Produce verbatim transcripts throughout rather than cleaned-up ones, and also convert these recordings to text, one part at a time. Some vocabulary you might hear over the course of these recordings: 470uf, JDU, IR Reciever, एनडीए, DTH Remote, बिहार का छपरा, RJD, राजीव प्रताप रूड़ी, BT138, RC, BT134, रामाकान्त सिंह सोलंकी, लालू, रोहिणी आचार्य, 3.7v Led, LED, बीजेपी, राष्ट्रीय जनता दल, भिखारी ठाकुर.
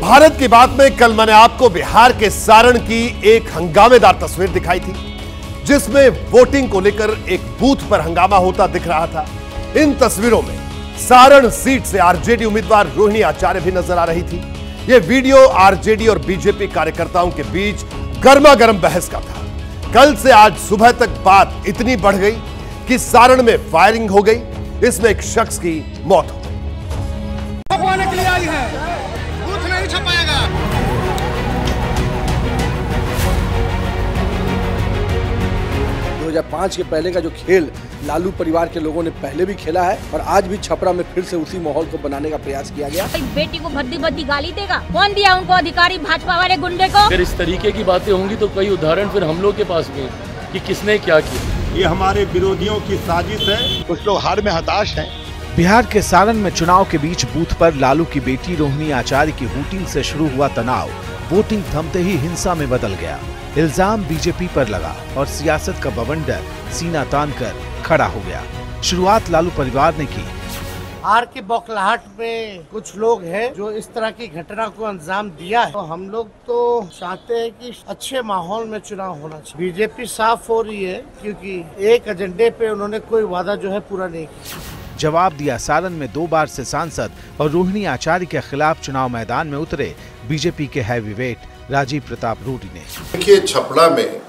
भारत की बात में कल मैंने आपको बिहार के सारण की एक हंगामेदार तस्वीर दिखाई थी, जिसमें वोटिंग को लेकर एक बूथ पर हंगामा होता दिख रहा था। इन तस्वीरों में सारण सीट से आरजेडी उम्मीदवार रोहिणी आचार्य भी नजर आ रही थी। यह वीडियो आरजेडी और बीजेपी कार्यकर्ताओं के बीच गर्मा गर्म बहस का था। कल से आज सुबह तक बात इतनी बढ़ गई कि सारण में फायरिंग हो गई, इसमें एक शख्स की मौत हो गई। दो हज़ार पाँच के पहले का जो खेल लालू परिवार के लोगों ने पहले भी खेला है और आज भी छपरा में फिर से उसी माहौल को बनाने का प्रयास किया गया। बेटी को भद्दी भद्दी गाली देगा, कौन दिया उनको अधिकारी भाजपा वाले गुंडे को? अगर इस तरीके की बातें होंगी तो कई उदाहरण फिर हम लोग के पास भी है कि किसने क्या किया। ये हमारे विरोधियों की साजिश है। कुछ लोग हार में हताश है। बिहार के सारण में चुनाव के बीच बूथ पर लालू की बेटी रोहिणी आचार्य की हूटिंग से शुरू हुआ तनाव वोटिंग थमते ही हिंसा में बदल गया। इल्जाम बीजेपी पर लगा और सियासत का बवंडर सीना तान कर खड़ा हो गया। शुरुआत लालू परिवार ने की। हार की बौखलाहट में कुछ लोग हैं जो इस तरह की घटना को अंजाम दिया है। तो हम लोग तो चाहते हैं कि अच्छे माहौल में चुनाव होना चाहिए। बीजेपी साफ हो रही है क्योंकि एक एजेंडे पे उन्होंने कोई वादा जो है पूरा नहीं किया। जवाब दिया सारण में दो बार से सांसद और रोहिणी आचार्य के खिलाफ चुनाव मैदान में उतरे बीजेपी के हैवीवेट राजीव प्रताप रूड़ी ने। देखिए, छपरा में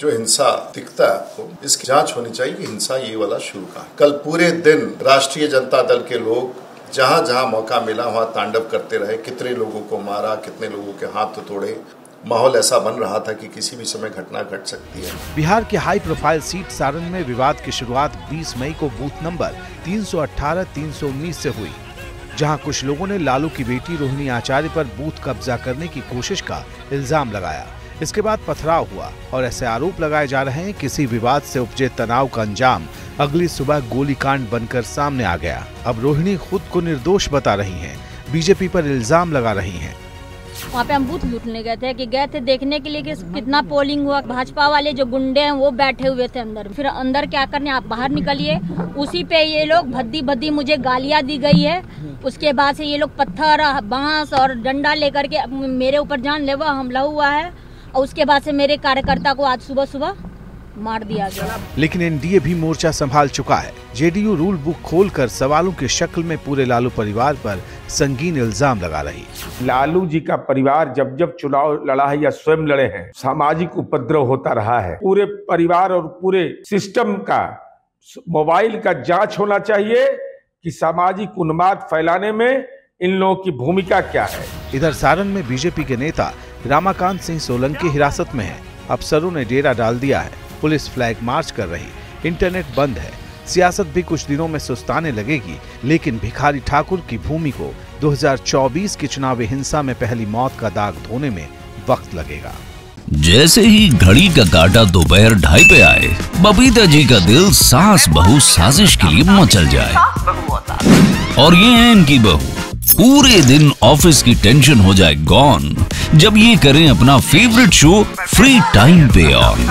जो हिंसा दिखता है आपको, इसकी जांच होनी चाहिए कि हिंसा ये वाला शुरू कहां। कल पूरे दिन राष्ट्रीय जनता दल के लोग जहां जहां मौका मिला वहां तांडव करते रहे। कितने लोगों को मारा, कितने लोगों के हाथ तोड़े। माहौल ऐसा बन रहा था कि किसी भी समय घटना घट सकती है। बिहार की हाई प्रोफाइल सीट सारण में विवाद की शुरुआत बीस मई को बूथ नंबर तीन सौ अठारह तीन सौ उन्नीस से हुई, जहां कुछ लोगों ने लालू की बेटी रोहिणी आचार्य पर बूथ कब्जा करने की कोशिश का इल्जाम लगाया। इसके बाद पथराव हुआ और ऐसे आरोप लगाए जा रहे हैं। किसी विवाद से उपजे तनाव का अंजाम अगली सुबह गोलीकांड बनकर सामने आ गया। अब रोहिणी खुद को निर्दोष बता रही है, बीजेपी पर इल्जाम लगा रही है। वहाँ पे हम बूथ लूटने गए थे कि गए थे देखने के लिए कि कितना पोलिंग हुआ। भाजपा वाले जो गुंडे हैं वो बैठे हुए थे अंदर। फिर अंदर क्या करने, आप बाहर निकलिए। उसी पे ये लोग भद्दी भद्दी मुझे गालियाँ दी गई है। उसके बाद से ये लोग पत्थर, बांस और डंडा लेकर के मेरे ऊपर जानलेवा हमला हुआ है। और उसके बाद से मेरे कार्यकर्ता को आज सुबह सुबह मार दिया गया। लेकिन एनडीए भी मोर्चा संभाल चुका है। जेडीयू रूल बुक खोलकर सवालों की शक्ल में पूरे लालू परिवार पर संगीन इल्जाम लगा रही। लालू जी का परिवार जब जब चुनाव लड़ा है या स्वयं लड़े हैं, सामाजिक उपद्रव होता रहा है। पूरे परिवार और पूरे सिस्टम का, मोबाइल का जांच होना चाहिए कि सामाजिक उन्माद फैलाने में इन लोगों की भूमिका क्या है। इधर सारण में बीजेपी के नेता रामाकान्त सिंह सोलंकी हिरासत में है। अफसरों ने डेरा डाल दिया है। पुलिस फ्लैग मार्च कर रही, इंटरनेट बंद है। सियासत भी कुछ दिनों में सुस्ताने लगेगी। लेकिन भिखारी ठाकुर की भूमि को दो हज़ार चौबीस की चुनावी हिंसा में पहली मौत का दाग धोने में वक्त लगेगा। जैसे ही घड़ी का काटा दोपहर ढाई पे आए, बबीता जी का दिल सास बहू साजिश के लिए मचल जाए। और ये है इनकी बहू। पूरे दिन ऑफिस की टेंशन हो जाए गॉन जब ये करें अपना फेवरेट शो फ्री टाइम पे ऑन।